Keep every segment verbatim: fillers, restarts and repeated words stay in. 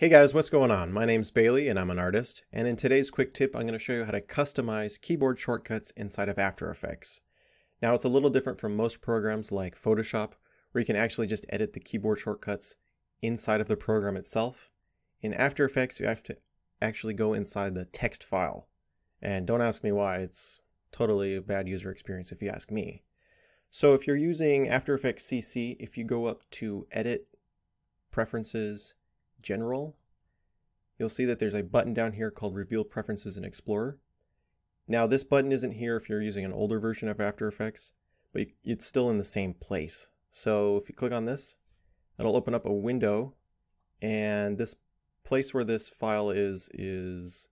Hey guys, what's going on? My name's Bailey and I'm an artist, and in today's quick tip I'm going to show you how to customize keyboard shortcuts inside of After Effects. Now it's a little different from most programs like Photoshop, where you can actually just edit the keyboard shortcuts inside of the program itself. In After Effects you have to actually go inside the text file, and don't ask me why, it's totally a bad user experience if you ask me. So if you're using After Effects C C, if you go up to Edit, Preferences, General, you'll see that there's a button down here called Reveal Preferences in Explorer. Now this button isn't here if you're using an older version of After Effects, but it's still in the same place. So if you click on this, it'll open up a window, and this place where this file is is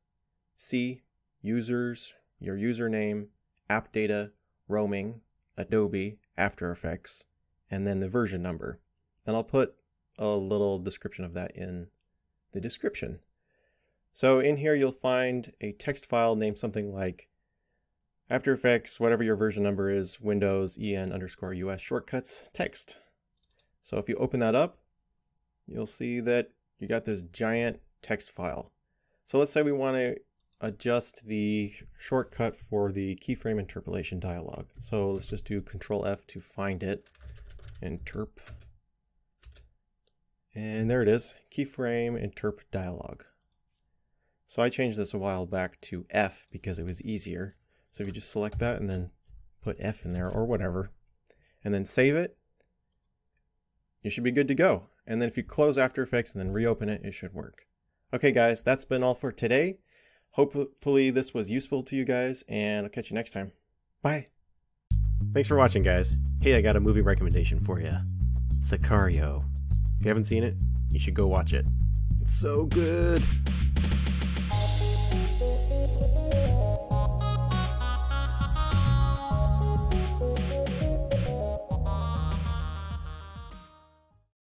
C, Users, your username, AppData, Roaming, Adobe, After Effects, and then the version number. And I'll put a little description of that in the description. So in here you'll find a text file named something like After Effects, whatever your version number is, Windows E N underscore U S shortcuts text. So if you open that up, you'll see that you got this giant text file. So let's say we want to adjust the shortcut for the keyframe interpolation dialog. So let's just do Control F to find it, interp. And there it is, keyframe interp dialog. So I changed this a while back to F because it was easier. So if you just select that and then put F in there or whatever, and then save it, you should be good to go. And then if you close After Effects and then reopen it, it should work. Okay guys, that's been all for today. Hopefully this was useful to you guys, and I'll catch you next time. Bye. Thanks for watching, guys. Hey, I got a movie recommendation for you. Sicario. If you haven't seen it, you should go watch it. It's so good.